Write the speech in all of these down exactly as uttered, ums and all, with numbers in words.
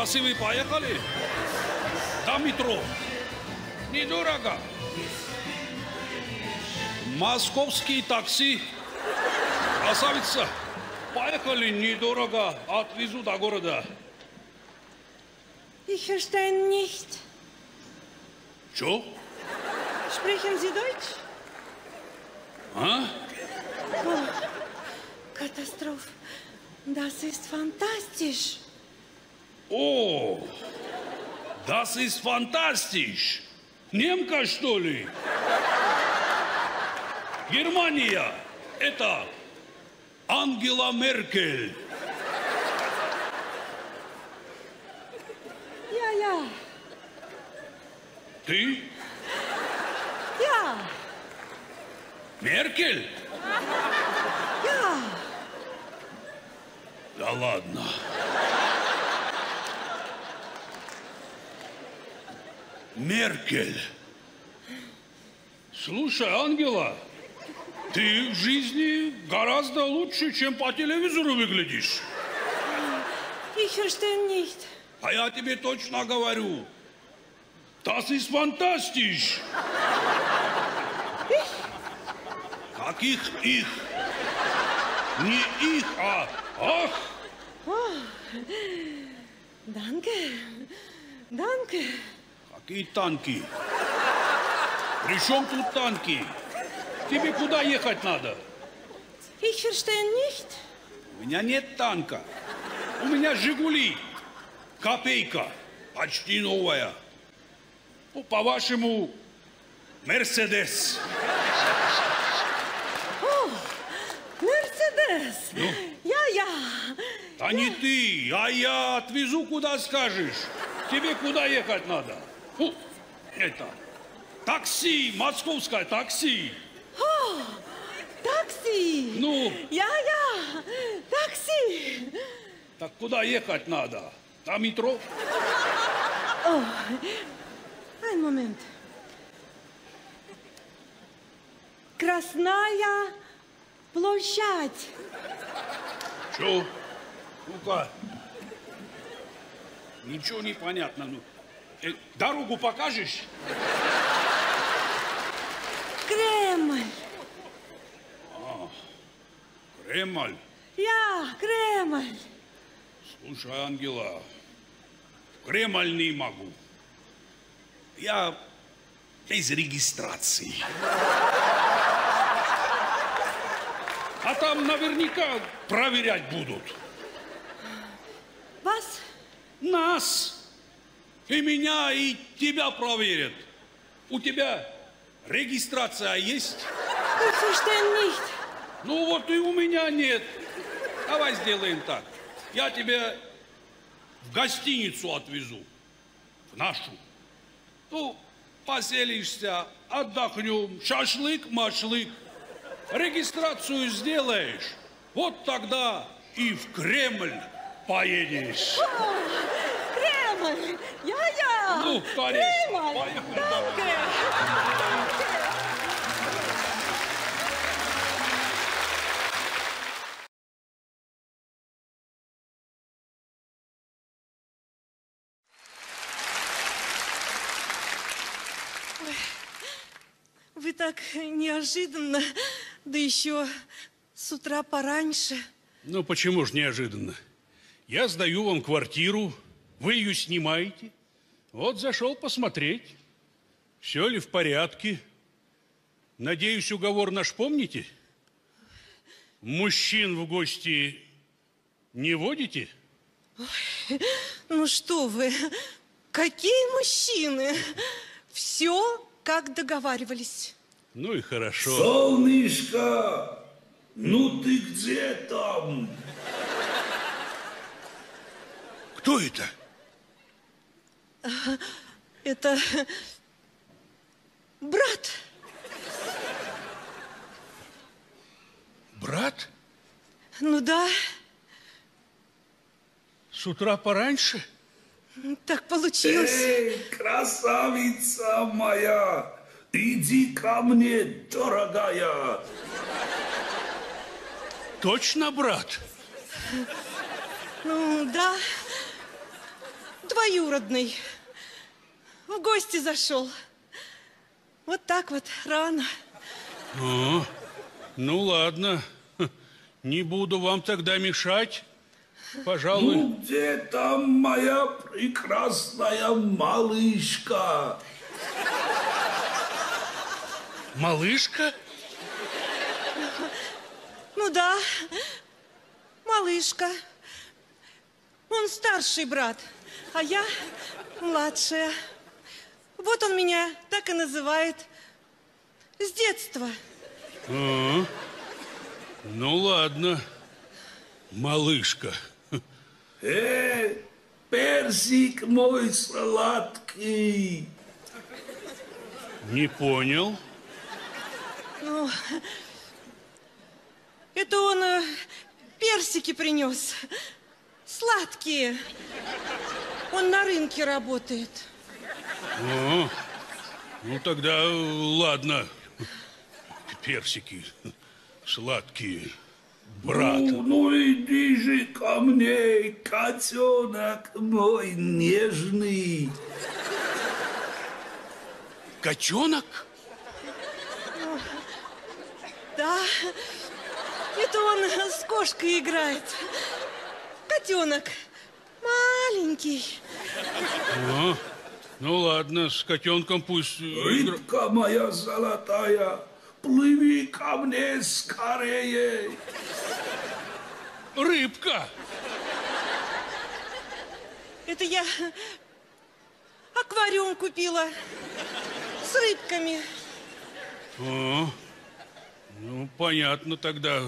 Раз и вы поехали до метро, недорого. Московские такси, красавица, поехали недорого, отвезу до города. Ich verstehe nicht. Что? Sprechen Sie Deutsch? А? О, катастроф. Das ist fantastisch. О, das ist fantastisch. Немка, что ли? Германия. Это Ангела Меркель. Я, я. Ты? Я. Меркель? Я. Да ладно. Меркель. Слушай, Ангела, ты в жизни гораздо лучше, чем по телевизору выглядишь. Ich verstehe nicht. А я тебе точно говорю. Das ist fantastisch. Каких их? Не их, а ах. Данке, данке. Какие танки? При чем тут танки? Тебе куда ехать надо? Ich verstehe nicht. У меня нет танка. У меня Жигули. Копейка. Почти новая. Ну, по-вашему, Мерседес. О, Мерседес. Я-я. Да не ты, а я отвезу, куда скажешь. Тебе куда ехать надо? Фу, это... Такси, московское такси. О, такси. Ну? Я-я, такси. Так куда ехать надо? До метро? О, один момент. Красная площадь. Чё? Ну-ка. Ничего не понятно. Ну, э, дорогу покажешь? Кремль. А, Кремль. Я, Кремль. Слушай, Ангела, в Кремль не могу. Я без регистрации. А там наверняка проверять будут. Вас? Нас. И меня, и тебя проверят. У тебя регистрация есть? Ну вот и у меня нет. Давай сделаем так. Я тебя в гостиницу отвезу. В нашу. Ну, поселишься, отдохнем. Шашлык-машлык. Регистрацию сделаешь. Вот тогда и в Кремль поедешь. О, Кремль! Я-я! Ну, конечно! Кремль! Поехали, давай. Ой, вы так неожиданно, да еще с утра пораньше. Ну, почему ж неожиданно? Я сдаю вам квартиру, вы ее снимаете. Вот зашел посмотреть, все ли в порядке. Надеюсь, уговор наш помните? Мужчин в гости не водите? Ой, ну что вы, какие мужчины? Все, как договаривались. Ну и хорошо. Солнышко, ну ты где там? Кто это? Это брат. Брат? Ну да. С утра пораньше? Так получилось. Эй, красавица моя, иди ко мне, дорогая. Точно, брат? Ну да. двоюродный. В гости зашел. Вот так вот, рано. А, ну ладно. Не буду вам тогда мешать. Пожалуй. Ну, где там моя прекрасная малышка? Малышка? Ну да, малышка. Он старший брат, а я младшая. Вот он меня так и называет. С детства. А-а-а. Ну ладно, малышка. Э, персик мой сладкий. Не понял. Ну, это он э, персики принес. Сладкие. Он на рынке работает. О, ну тогда ладно. Персики сладкие. Брат. Ну, ну иди же ко мне, котенок мой нежный. Котенок? Да, это он с кошкой играет. Котенок маленький. О, ну ладно, с котенком пусть... Рыбка моя золотая, плыви ко мне скорее. Рыбка! Это я аквариум купила с рыбками. О, ну понятно тогда.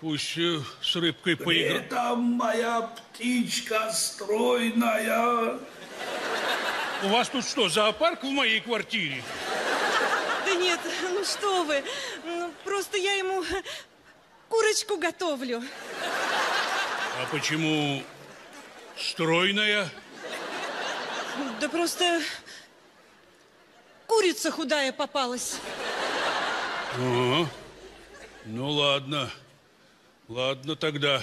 Пусть с рыбкой поиграет. Это моя птичка стройная. У вас тут что, зоопарк в моей квартире? Да нет, ну что вы. Ну, просто я ему курочку готовлю. А почему стройная? Да просто курица худая попалась. Ага. Ну ладно. Ладно тогда,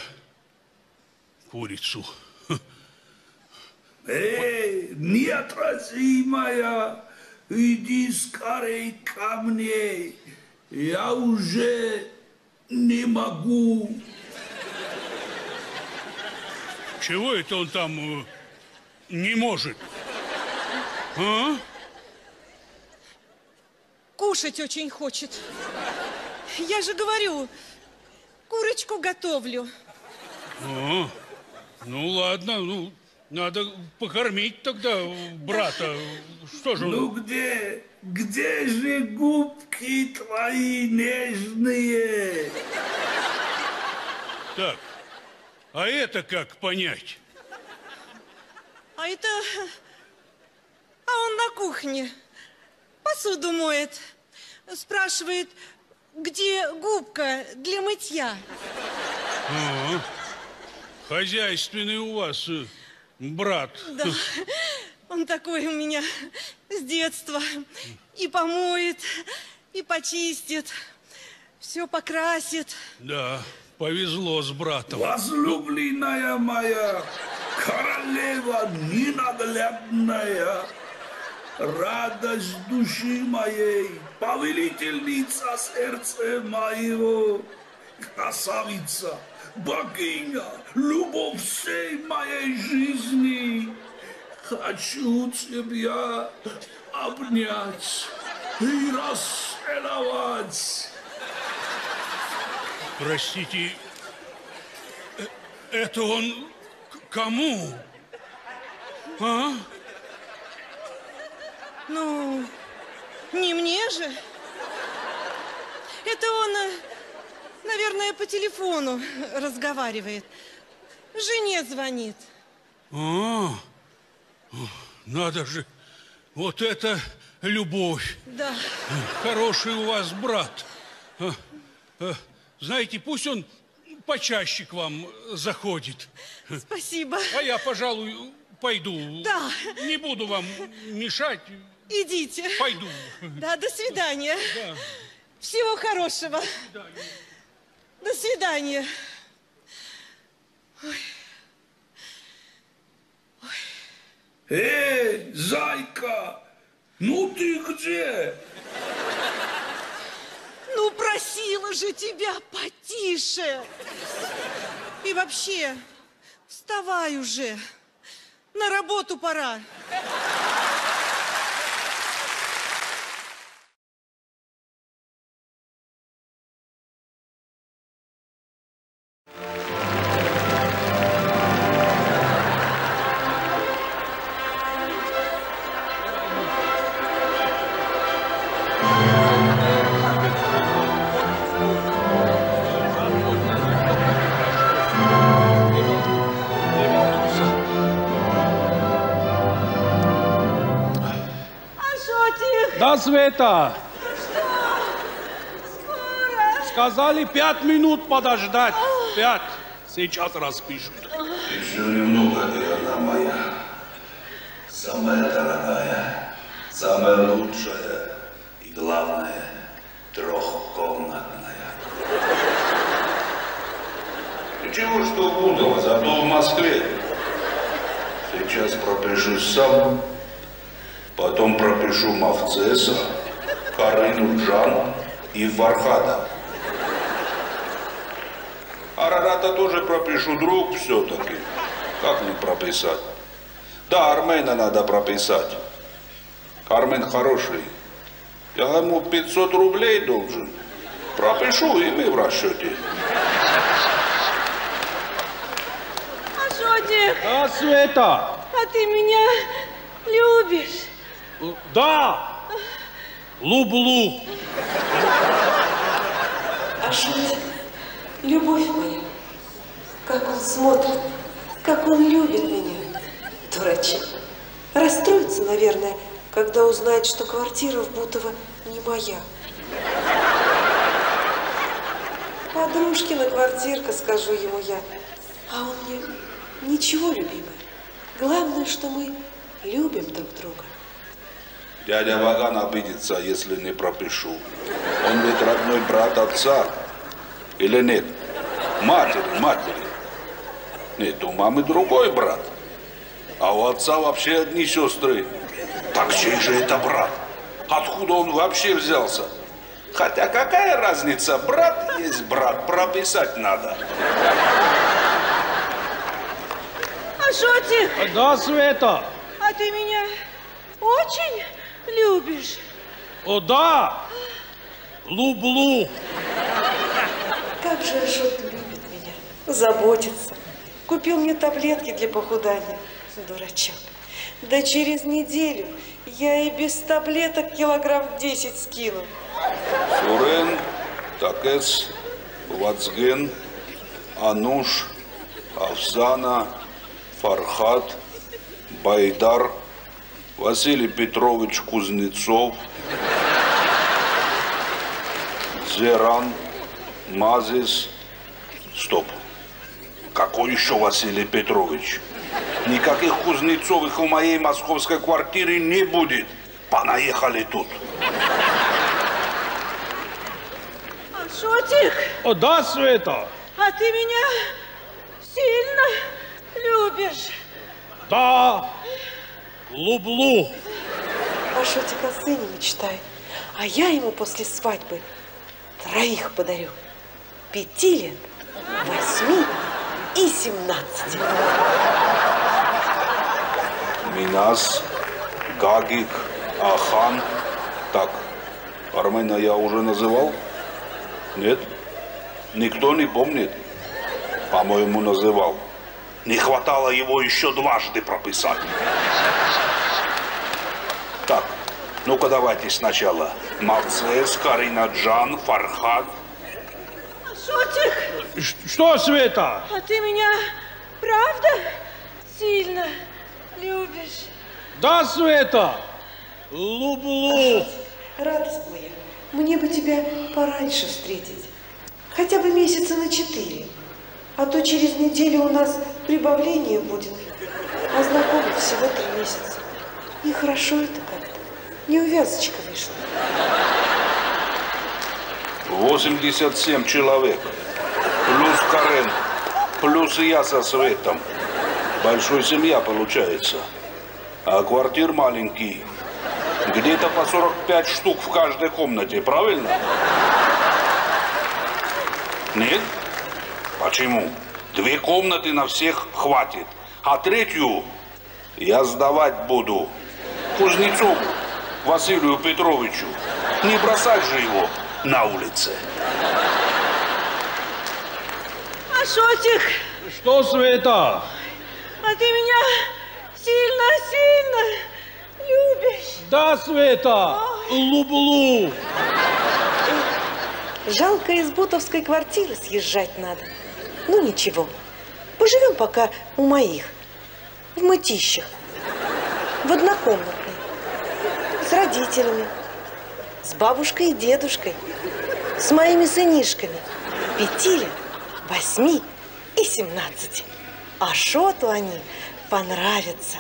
курицу. Эй, неотразимая, иди скорей ко мне. Я уже не могу. Чего это он там не может? А? Кушать очень хочет. Я же говорю... Курочку готовлю. О, ну ладно, ну надо покормить тогда брата. Что же? Ну где, где же губки твои нежные? Так, а это как понять? А это, а он на кухне посуду моет, спрашивает. Где губка для мытья? А-а-а. Хозяйственный у вас э, брат. Да, он такой у меня с детства. И помоет, и почистит, все покрасит. Да, повезло с братом. Возлюбленная моя, королева ненаглядная, радость души моей, повелительница сердца моего, красавица, богиня, любовь всей моей жизни. Хочу тебя обнять и расцеловать. Простите, это он к кому? А? Ну, не мне же. Это он, наверное, по телефону разговаривает. Жене звонит. А, надо же. Вот это любовь. Да. Хороший у вас брат. Знаете, пусть он почаще к вам заходит. Спасибо. А я, пожалуй, пойду. Да. Не буду вам мешать. Идите. Пойду. Да, до свидания. Да. Всего хорошего. Да. До свидания. Ой. Ой. Эй, зайка, ну ты где? Ну, просила же тебя потише. И вообще, вставай уже. На работу пора. Света! Что? Скоро? Сказали пять минут подождать. Пять. Сейчас распишут. Еще немного, ты одна моя. Самая дорогая, самая лучшая и, главное, трехкомнатная. Ничего, что в Бутово, зато в Москве. Сейчас пропишусь сам. Потом пропишу Мавцеса, Карину Джан и Вархада. Арарата тоже пропишу, друг, все-таки. Как не прописать? Да, Армена надо прописать. Армен хороший. Я ему пятьсот рублей должен. Пропишу, и мы в расчете. А Шотик? Да, Света. А ты меня любишь? Да! Лублу! А Шотик, любовь моя, как он смотрит, как он любит меня, дурачок. Расстроится, наверное, когда узнает, что квартира в Бутово не моя. Подружкина квартирка, скажу ему я. А он мне ничего, любимый. Главное, что мы любим друг друга. Дядя Ваган обидится, если не пропишу. Он ведь родной брат отца. Или нет? Матери, матери. Нет, у мамы другой брат. А у отца вообще одни сестры. Так чей же это брат? Откуда он вообще взялся? Хотя какая разница? Брат есть брат, прописать надо. А Шотик? Да, Света. А ты меня очень любишь? О, да! Люблю! Как же Ашот любит меня, заботится. Купил мне таблетки для похудания, дурачок. Да через неделю я и без таблеток килограмм десять скину. Сурен, Такес, Вацген, Ануш, Авзана, Фархат, Байдар, Василий Петрович Кузнецов, Зеран, Мазис. Стоп. Какой еще Василий Петрович? Никаких Кузнецовых у моей московской квартиры не будет. Понаехали тут. А Шотик? О, да, Света. А ты меня сильно любишь? Да. Люблю. А Шотик о сыне мечтает. А я ему после свадьбы троих подарю. Пяти лет, восьми и семнадцати. Минас, Гагик, Ахан. Так, Армена я уже называл? Нет? Никто не помнит? По-моему, называл. Не хватало его еще дважды прописать. Так, ну-ка давайте сначала. Мавцес, Карина Джан, Фархад. А Шотик? Что, Света? А ты меня правда сильно любишь? Да, Света. Люблю. А радость моя, мне бы тебя пораньше встретить. Хотя бы месяца на четыре. А то через неделю у нас прибавление будет. А знакомы всего три месяца. И хорошо это как-то. Неувязочка вышла. восемьдесят семь человек. Плюс Карен. Плюс я со Светом. Большая семья получается. а квартир маленький. Где-то по сорок пять штук в каждой комнате, правильно? Нет? Почему? Две комнаты на всех хватит, а третью я сдавать буду Кузнецову Василию Петровичу. Не бросать же его на улице. А Шотик? Что, Света? А ты меня сильно-сильно любишь. Да, Света, ой, люблю. Жалко, из бутовской квартиры съезжать надо. Ну ничего, поживем пока у моих, в Мытищах, в однокомнатной, с родителями, с бабушкой и дедушкой, с моими сынишками, пяти лет, восьми и семнадцати. А Шоту они понравятся.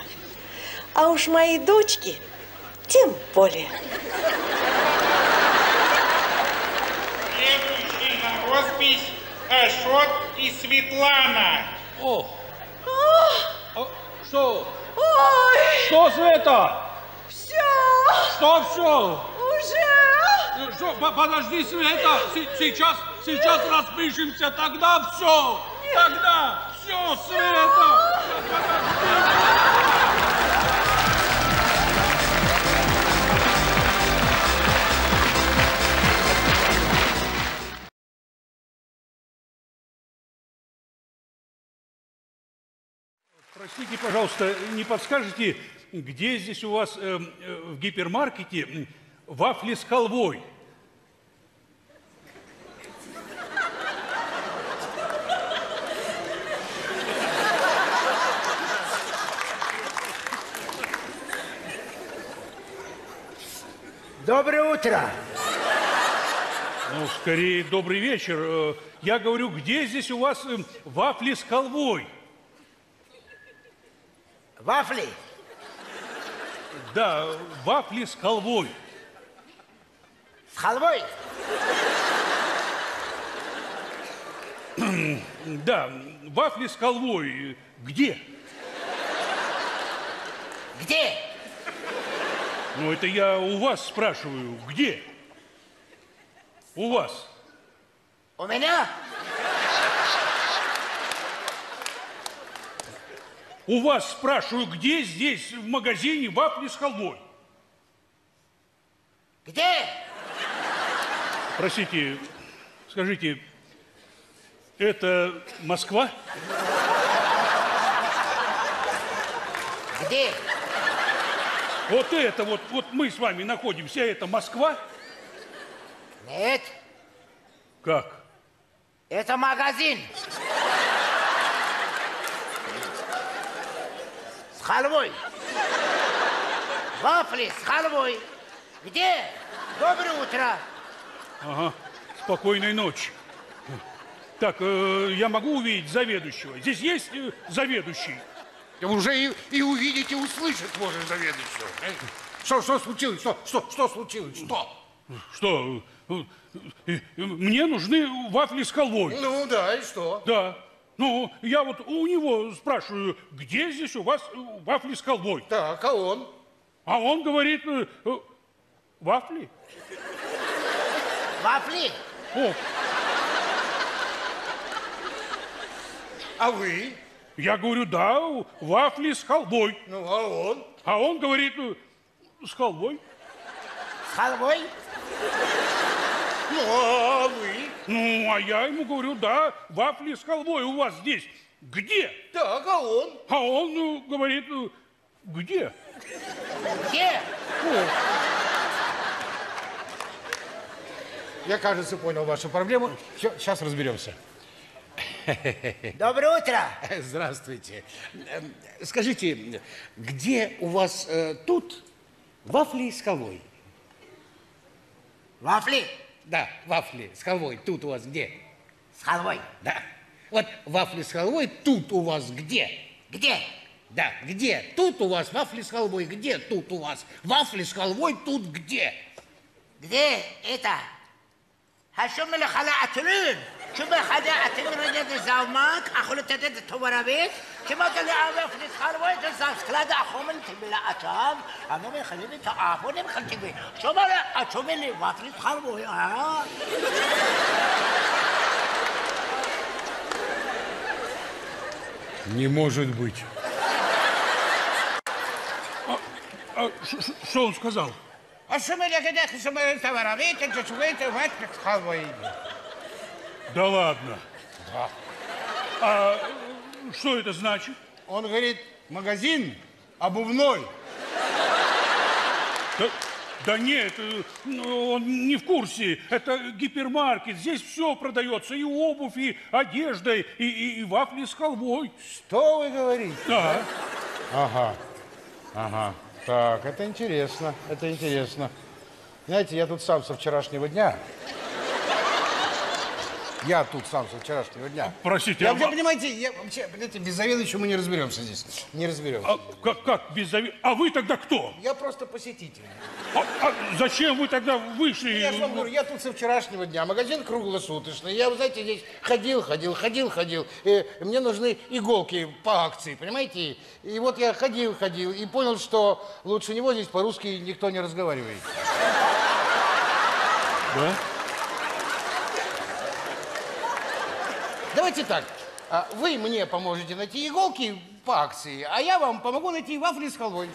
А уж мои дочки тем более. Следующий на роспись Ашот и Светлана. О! А? А, что? Ой! Что, Света? Все! Что все? Уже? Что? Подожди, Света, сейчас, сейчас распишемся, тогда все! Нет. Тогда все, все. Света! Подожди. Простите, пожалуйста, не подскажете, где здесь у вас э, в гипермаркете вафли с халвой? Доброе утро! Ну, скорее, добрый вечер. Я говорю, где здесь у вас э, вафли с халвой? Вафли? Да, вафли с халвой. С халвой? Да, вафли с халвой. Где? Где? Ну, это я у вас спрашиваю. Где? У вас. У меня? У вас спрашиваю, где здесь в магазине вафли с халвой? Где? Простите, скажите, это Москва? Где? Вот это вот, вот мы с вами находимся, это Москва? Нет. Как? Это магазин. С халвой. Вафли с халвой. Где? Доброе утро. Ага. Спокойной ночи. Так, э, я могу увидеть заведующего? Здесь есть э, заведующий? Уже и, и увидеть, и услышать можешь заведующего. Что, что случилось? Что, что, что случилось? Что? Что? Мне нужны вафли с халвой. Ну да, и что? Да. Ну, я вот у него спрашиваю, где здесь у вас вафли с халвой? Так, а он? А он говорит, вафли. Вафли? О. А вы? Я говорю, да, вафли с халвой. Ну, а он? А он говорит, с халвой. С халвой? Ну, а вы? Ну, а я ему говорю, да, вафли с халвой у вас здесь. Где? Так, а он? А он, ну, говорит, где? Где? О. Я, кажется, понял вашу проблему. Все, сейчас разберемся. Доброе утро! Здравствуйте. Скажите, где у вас э, тут вафли с халвой? Вафли? Да, вафли с халвой тут у вас где? С халвой? Да. Вот вафли с халвой тут у вас где? Где? Да, где? Тут у вас вафли с халвой. Где тут у вас? Вафли с халвой тут где? Где это? هشمل خلعتلين شو بخدعتلين رجل زومك أخلو تدد تورابيت كما قال لي أنا في الخلوة تزاف كلا دا أخو من تبلا أتام أنا من خليني تعافوني من خلتي بي شو بلا أتملي وافري الخلوة آه Не может быть. Что он сказал? Да ладно. Да. А что это значит? Он говорит, магазин обувной. Да, да нет, он не в курсе. Это гипермаркет. Здесь все продается. И обувь, и одежда, и, и, и вафли с халвой. Что вы говорите? Да. Ага. Ага. Так, это интересно, это интересно. Знаете, я тут сам со вчерашнего дня. Я тут сам со вчерашнего дня. Простите, я, а... Вы понимаете, я вообще, понимаете, без заведующего мы не разберемся здесь. Не разберемся. А, как, как без заведующего? А вы тогда кто? Я просто посетитель. А, а зачем вы тогда вышли? Я же вам говорю, я тут со вчерашнего дня. Магазин круглосуточный. Я, вы знаете, здесь ходил, ходил, ходил, ходил. И мне нужны иголки по акции, понимаете? И вот я ходил, ходил и понял, что лучше него здесь по-русски никто не разговаривает. Да? Давайте так, вы мне поможете найти иголки по акции, а я вам помогу найти вафли с халвой.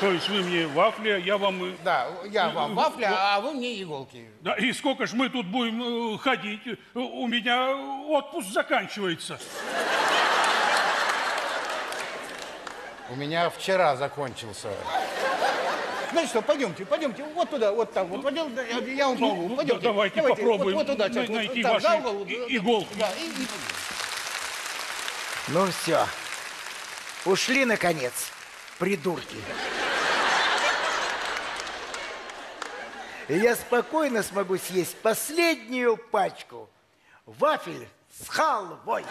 То есть вы мне вафли, а я вам... Да, я вам вафли, а вы мне иголки. Да, и сколько ж мы тут будем ходить? У меня отпуск заканчивается. У меня вчера закончился. Знаете что, пойдемте, пойдемте, вот туда, вот там, вот, пойдем, я, я вам помогу, пойдемте. Давайте, давайте попробуем вот, вот туда, сейчас, найти вот, там, ваши угол, иголки. Да, и, и... Ну все, ушли наконец, придурки. И я спокойно смогу съесть последнюю пачку вафель с халвой.